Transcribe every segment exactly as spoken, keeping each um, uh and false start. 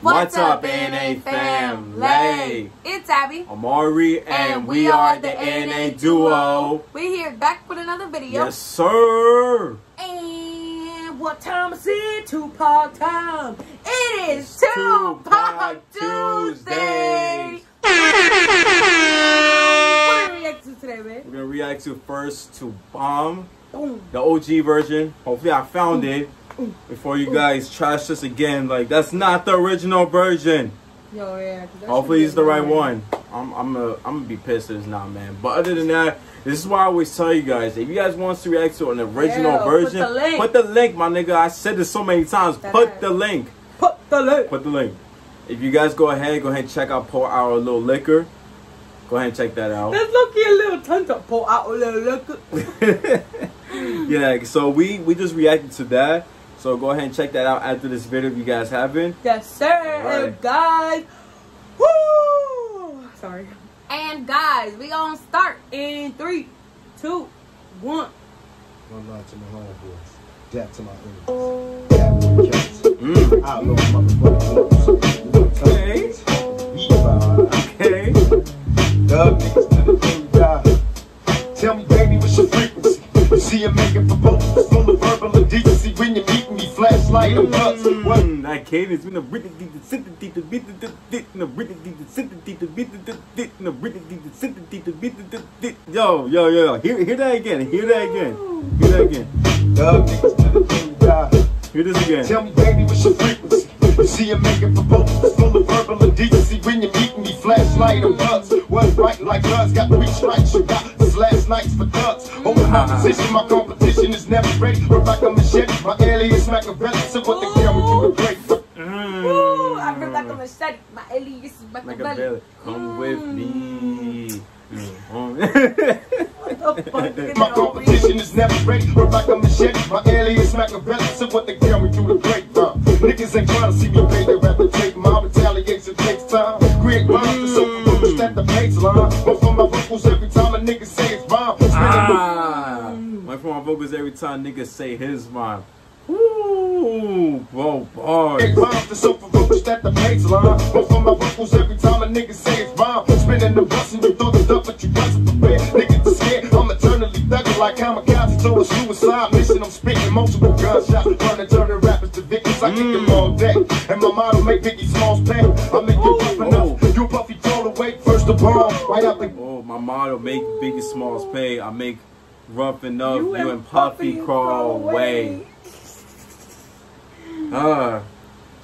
What's, What's up, A and A fam? Lay. It's Abby, Amaury, and, and we, we are the A and A Duo. We're here back with another video. Yes, sir. And what time is it? Tupac time. It is Tupac, Tupac Tuesday. What are we reacting to today, man? We're going to react to first to Bomb, Boom. the O G version. Hopefully I found Boom. it. Before you guys trash this again, like that's not the original version. Yo, yeah. Hopefully it's the right one. I'm, I'm, a, I'm gonna be pissed if it's not, man. But other than that, this is why I always tell you guys: if you guys want us to react to an original Yo, version, put the, link. put the link, my nigga. I said this so many times. That's put right. the link. Put the link. Put the link. If you guys go ahead, go ahead and check out Pour Our Little Liquor. Go ahead and check that out. Let's look at a little tongue to Pour Our Little Liquor. Yeah, so we we just reacted to that. So go ahead and check that out after this video if you guys haven't. Yes, sir. Right. And guys, woo! Sorry. And guys, we gonna start in three, two, one. One line to my homeboys, dap to my enemies, dap to the cats. Mm. I love motherfucking blues. Okay. Okay. Love niggas to the day we die. Tell me, baby, what's your frequency? See, I'm making for both. Full of verbal indecency when you beat me. Flashlight and butts. That cadence when the British did the sympathy to beat the dick. And the British did the sympathy to beat the dick. And the British did the sympathy to beat the dick. Yo, yo, yo. Hear, hear that again. Hear that again. Hear that again. Love niggas to the day we die. Hear this again. Tell me, baby, what's your frequency? You see, I'm making for both. Full of verbal indecency when you beat me. Flashlight and butts. What's right like us? Got three strikes. You got last nights for ducks. On the opposition, my competition is never ready. Rebecca Machete, my alias Machiavelli. So what the camera can replace. Woo! I'm Rebecca Machete, my alias is Machiavelli. Come with me. What the fuck? My competition is never ready. Rebecca Machete, my alias Machiavelli. So what the camera through the break, huh? Niggas ain't trying to see me pay their reputation. My retaliation takes time. Create monsters, so produced at the baseline. But for my vocals, every time a nigga say it's bomb. Ah, my for my vocals, every time niggas say his mom. Ooh, bro, bars. Create monsters, so produced at the baseline. But for my vocals, every time a nigga say it's bomb. Spinning the bus and you throw the duck, but you wasn't prepared. Niggas are scared. I'm eternally thugging like kamikaze. So a suicide mission. I'm spitting multiple gunshots. Running, turning rappers to victims. I kick them all day. And my model make Biggie Smalls pay. I make you rough enough. You Puffy throw away first of all. Right out the. Oh, my model make Biggie Smalls pay. I make rough enough. You, you and Puffy, Puffy crawl away. Ah, uh,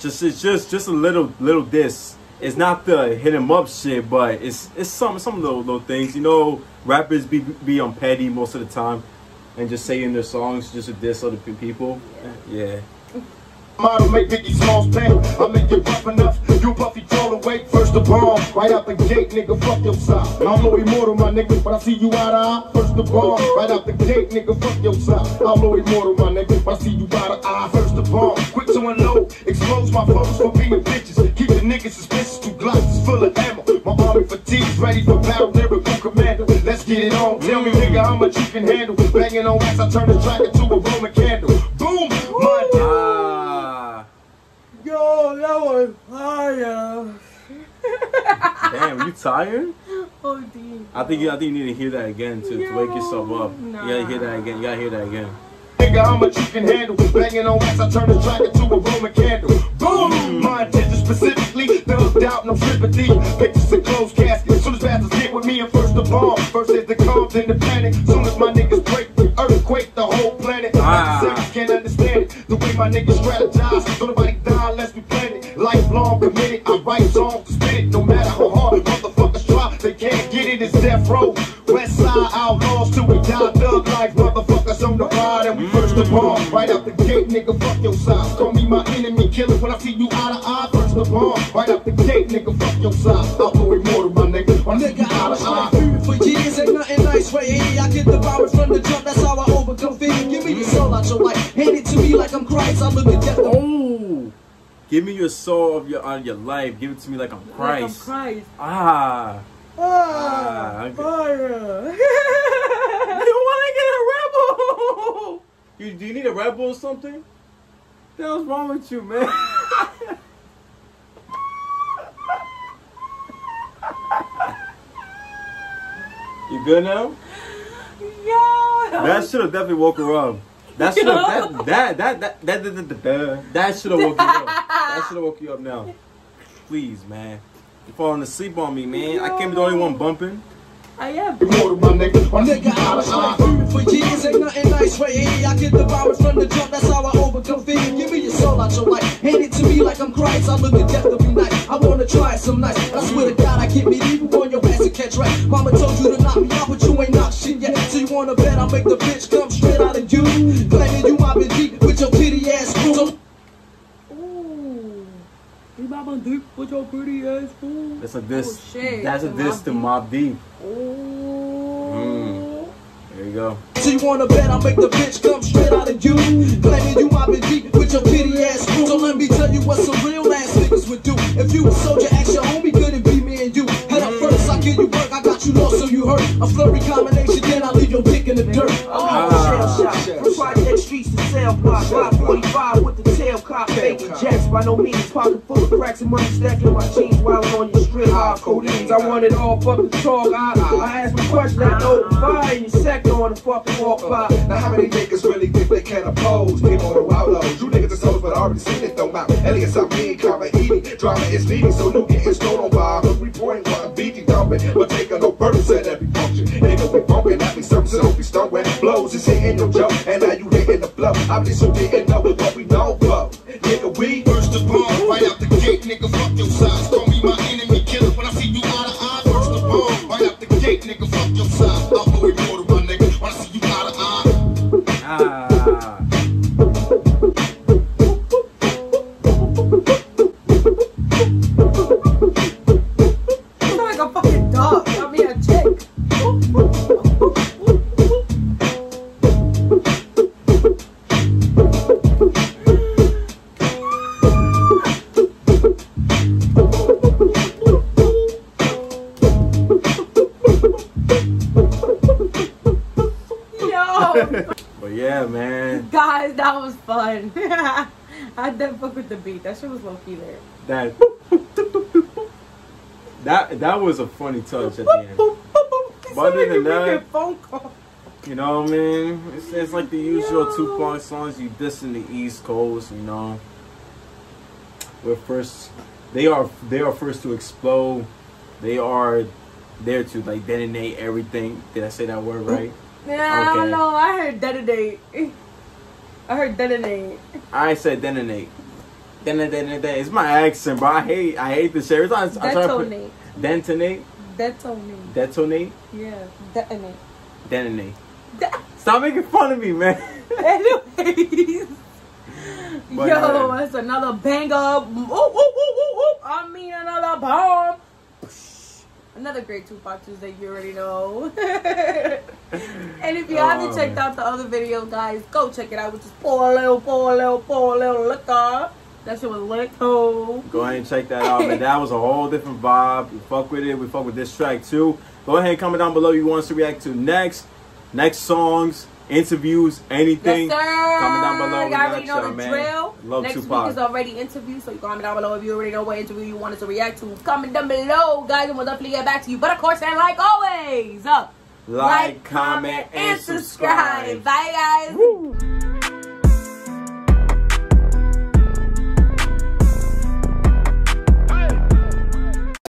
just it's just just a little little diss. It's not the hit em up shit, but it's it's some some little little things. You know, rappers be be on petty most of the time, and just saying their songs just to diss other people. Yeah. Model make Biggie Smalls pay. I make you rough enough. You Puffy throw away first the bomb. Right out the gate, nigga, fuck your side. I'm no immortal, my nigga, but I see you out of eye. First the bomb. Right out the gate, nigga, fuck your side. I'm no immortal, my nigga, but I see you out of eye. First the bomb. Quick to unload. Expose my foes for being bitches. Keep the niggas suspicious. Two glasses full of ammo. My army fatigues ready for battle. Lyrical commander. Let's get it on. Tell me, nigga, how much you can handle. Banging on wax, I turn the track into a Roman candle. Boom. Yo, that was fire. Damn, you tired? Oh, dear. I think you, I think you need to hear that again to, no, to wake yourself up. Nah. You gotta hear that again. You gotta hear that again. Nigga, how much you can handle? Banging on wax, I turn the track into a Roman candle. Boom! Mm. My intention specifically, no doubt, no sympathy. Pictures and closed caskets. Soon as bastards hit with me, and first the bomb. First is the calm, then the panic. Soon as my niggas break, the earthquake, the whole planet. Ah. Seconds can't understand it. The way my niggas strategize, don't nobody die unless we plan it. Lifelong committed, I write songs to spit it. No matter how hard motherfuckers try, they can't get it. It's Death Row. West Side outlaws till we die. Thug life, motherfuckers on the ride, and we first the bomb. Right out the gate, nigga, fuck your size. Call me my enemy, kill it when I see you out of eye. First the bomb. Right out the gate, nigga, fuck your size. I'll go immortal, my nigga. My nigga, out of eye. For years, ain't nothing nice right here. I get the power from the jump, that's how I overcome fear. Give me your soul out your life. Hand it to me like I'm Christ. I look at death. Oh, give me your soul of your on your life. Give it to me like I'm Christ. Like I'm Christ. Ah. Ah, fire! You want to get a rebel? You do you need a rebel or something? What the hell's wrong with you, man? You good now? Yo. That should have definitely woke her up. That should have that that that that that that, that should have woke you up. That should have woke you up now. Please, man. You're falling asleep on me, man. Yo. I can't be the only one bumping. I am. My nigga, my nigga, I was like, for years ain't nothing nice right here. I get the power from the jump, that's how I overcome fear. Give me your soul out your life. Hand it to me like I'm Christ. I look at death every night. I wanna try some nights. I swear to God, I can't be even on your ass to catch right. Mama told you to knock me out, but you ain't knocked shit yet. So you wanna bet I'll make the bitch come straight out of you. Claiming you my bitch with your pity ass fool. With your pretty ass fool. That's a diss. Oh, that's a diss to Mobb Deep. Oh. Mm. There you go. So you wanna bet I'll make the bitch come straight out of you. Claiming you Mobb Deep with your pretty ass fool. So let me tell you what some real ass niggas would do. If you a soldier, ask your homie, could it be me and you? Head up first, I give you work. I got you lost, so you hurt. A flurry combination, then I leave your dick in the dirt. Oh, ah. Shell shot. Try the streets to sell block. five forty-five with the cop faking jets, by no means, pocket full of cracks and money stacking my jeans while I'm on your strip. Ah, codeines, I want it all fucking talk. I, I ask my question, I know fire in your sector on the fucking walk by. Now how many niggas really think they can oppose? People are outlaws, you niggas are souls, but I already seen it though. Now Elliot's out being karma eating, drama is leading, so no getting stolen on by. But we point while I'm beating, dumping, but taking no purpose at every function. Niggas be bumping at me, something so don't be stoned when it blows. It's hitting no joke, and now you hitting the flow. I be so didn't know what we know for. Nigga, we burst the bomb right out the gate, nigga, fuck your size. Don't be my enemy killer when I see you out of eye. Burst the bomb right out the gate, nigga, fuck your size. I'll go immortal, my nigga, when I see you out of eye. Ah. You sound like a fucking dog. I mean, a chick. Guys, that was fun. I didn't fuck with the beat. That shit was low-key there. That, that that was a funny touch at the end. But other than that, you know what I mean? It's, it's like the usual Yo. Tupac songs. You diss in the East Coast, you know. We're first. They are they are first to explode. They are there to like detonate everything. Did I say that word right? Yeah, okay. I don't know. I heard detonate. I heard detonate. I said detonate. Detonate. It's my accent, bro. I hate. I hate this shit. Every time I, I try to put, detonate. Detonate. Detonate. Yeah. Detonate. Detonate. De Stop making fun of me, man. Anyways. But, yo, that's uh, another banger. Oop, oop, oop, oop, oop. I mean, another bomb. Another great Tupac Tuesday, you already know. And if you oh, haven't checked man. out the other video, guys, go check it out. We just pour a little, pour a little, pour a little liquor. That shit was lit. Go ahead and check that out, man. That was a whole different vibe. We fuck with it. We fuck with this track, too. Go ahead and comment down below you want us to react to next. Next songs, interviews, anything. Yes, sir. Comment down below. You already know the man. drill. Love Next Tupac. week is already interview, so you comment down below if you already know what interview you wanted to react to. Comment down below, guys, and we'll definitely get back to you. But of course, and like always, uh, like, like, comment, and subscribe. And subscribe. Bye, guys. Woo.